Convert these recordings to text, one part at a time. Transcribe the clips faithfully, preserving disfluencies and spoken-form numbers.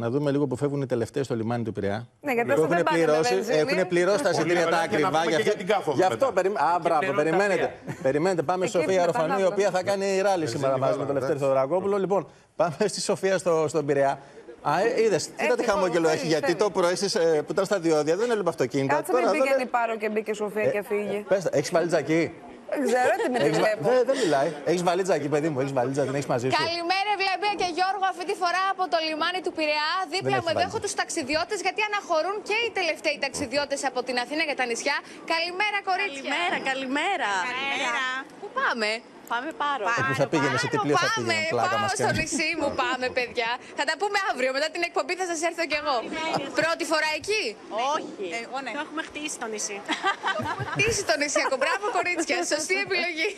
Να δούμε λίγο που φεύγουν οι τελευταίες στο λιμάνι του Πειραιά. Ναι, γιατί έχουν, δεν πληρώσει, έχουν πληρώσει τα εισιτήρια τα ακριβά. Για γι' αυτό περιμένετε. Περιμένετε. Πάμε στη Σοφία Ροφανού, η οποία θα κάνει ράλι σήμερα μαζί με τον Λευτέρη Θεωρακόπουλο. Λοιπόν, πάμε στη Σοφία στον Πειραιά. Α, είδες, κοίτα τι χαμόγελο έχει, γιατί το πρωί που ήταν στα διόδια δεν έλειπε αυτοκίνητα. Κάτσε μην πήγαινε η Πάρο και μπήκε η Σοφία και φύγει. Πες, έχεις παλιτζακί. Δεν ξέρω τι με τη βλέπω. Δεν δε μιλάει. Έχεις βαλίτσα εκεί, παιδί μου, έχεις βαλίτσα, την έχεις μαζί σου. Καλημέρα, Ευλαμπία και Γιώργο, αυτή τη φορά από το λιμάνι του Πειραιά. Δίπλα μου εδώ έχω τους ταξιδιώτες, γιατί αναχωρούν και οι τελευταίοι ταξιδιώτες από την Αθήνα για τα νησιά. Καλημέρα, κορίτσια. Καλημέρα, καλημέρα. καλημέρα. Πού πάμε? Πάμε Πάρο. Ε, που θα πήγαινε, σε τι πλοίο θα πήγαινε, πλάκα μας κάνει. Πάω στο νησί μου, πάμε παιδιά. Θα τα πούμε αύριο, μετά την εκπομπή θα σας έρθω κι εγώ. Πρώτη φορά εκεί? Όχι. Εγώ ναι. Το έχουμε χτίσει το νησί. Έχουμε χτίσει το νησί, μπράβο κορίτσια, σωστή επιλογή.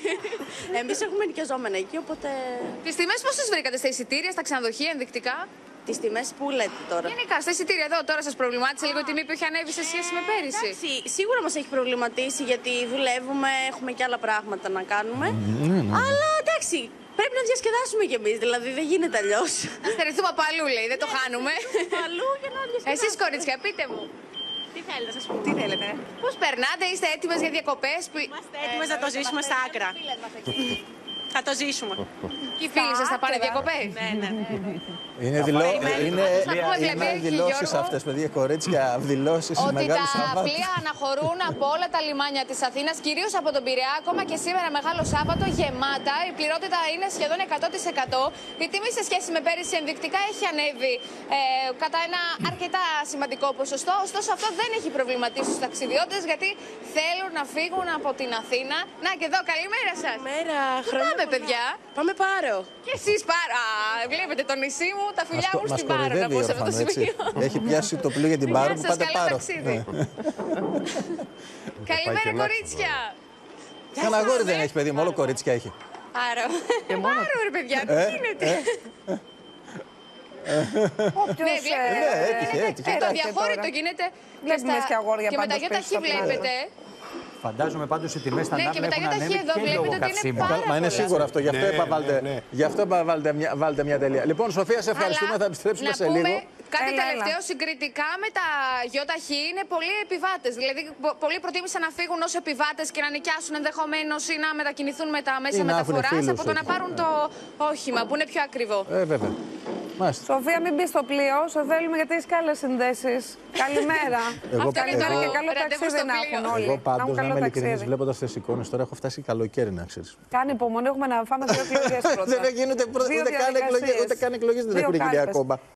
Εμείς έχουμε νοικιαζόμενα εκεί, οπότε... Τις τιμές πώς τις βρήκατε, στα εισιτήρια, στα ξενοδοχεία, ενδεικτικά? Τις τιμές που λέτε τώρα. Γενικά, στα εισιτήρια εδώ τώρα σας προβλημάτισε λίγο η τιμή που έχει ανέβει σε σχέση με πέρυσι? Εντάξει, σίγουρα μας έχει προβληματίσει γιατί δουλεύουμε, έχουμε και άλλα πράγματα να κάνουμε. Αλλά εντάξει, πρέπει να διασκεδάσουμε κι εμείς, δηλαδή δεν γίνεται αλλιώς. Να στερηθούμε από αλλού, λέει, δεν το χάνουμε. Αλλού για να διασκεδάσουμε. Εσείς κορίτσια, πείτε μου. Τι θέλετε, σας πω. Τι θέλετε. Πώς περνάτε, είστε έτοιμες για διακοπές? Είμαστε έτοιμες να το ζήσουμε στα άκρα. Θα το ζήσουμε. Και οι φίλοι σας θα πάνε διακοπές? Ναι, ναι. Είναι δηλώσεις αυτές, παιδιά, κορίτσια, δηλώσεις μεγάλου Σαββάτου. Ότι τα πλοία αναχωρούν από όλα τα λιμάνια της Αθήνας, κυρίως από τον Πειραιά, ακόμα και σήμερα Μεγάλο Σάββατο, γεμάτα. Η πληρότητα είναι σχεδόν εκατό τοις εκατό. Η τιμή σε σχέση με πέρυσι ενδεικτικά έχει ανέβει ε, κατά ένα αρκετά σημαντικό ποσοστό. Ωστόσο, αυτό δεν έχει προβληματίσει τους ταξιδιώτες, γιατί θέλουν να φύγουν από την Αθήνα. Να και εδώ, καλημέρα σας. Καλημέρα, χρόνια. Παιδιά. Πάμε Πάρο. Και εσείς Πάρο. Α, βλέπετε το νησί μου, τα φιλιά μου στην Πάρο, να πω σε αυτό το σημείο. Έχει πιάσει το πλοίο για την Πάρο που πάτε Πάρο. Καλημέρα κορίτσια. Κανένα αγόρι δεν έχει, παιδί μου, όλο κορίτσια έχει. Πάρο. Πάρο ρε παιδιά, τι γίνεται. Ναι, βλέπετε. Το διαχώρητο γίνεται και με τα γιώτα χ βλέπετε. Φαντάζομαι πάντως οι τιμές θα ανέβουν και λόγω καυσίμου. Μα είναι σίγουρο αυτό, γι' αυτό είπα βάλτε μια τελεία. Λοιπόν, Σοφία, σε ευχαριστούμε, θα επιστρέψουμε σε λίγο. Κάτι τελευταίο, συγκριτικά με τα ΙΧ είναι πολλοί επιβάτες. Δηλαδή, πολλοί προτίμησαν να φύγουν ως επιβάτες και να νοικιάσουν ενδεχομένως ή να μετακινηθούν με τα μέσα μεταφοράς από το να πάρουν το όχημα που είναι πιο ακριβό. Ε, βέβαια. Σοφία, μην μπει στο πλοίο, σε θέλουμε γιατί έχει καλές συνδέσεις. Καλημέρα. Εγώ καλημέρα και καλό ταξίδι να έχουν όλοι. Εγώ πάντως, να είμαι ειλικρινής, βλέποντας τις εικόνες τώρα, έχω φτάσει καλοκαίρι να ξέρεις. Κάνει υπομονή, έχουμε να φάμε δύο εκλογές πρώτα. Δεν γίνονται ούτε καν εκλογές, δεν έχουν γίνει ακόμα.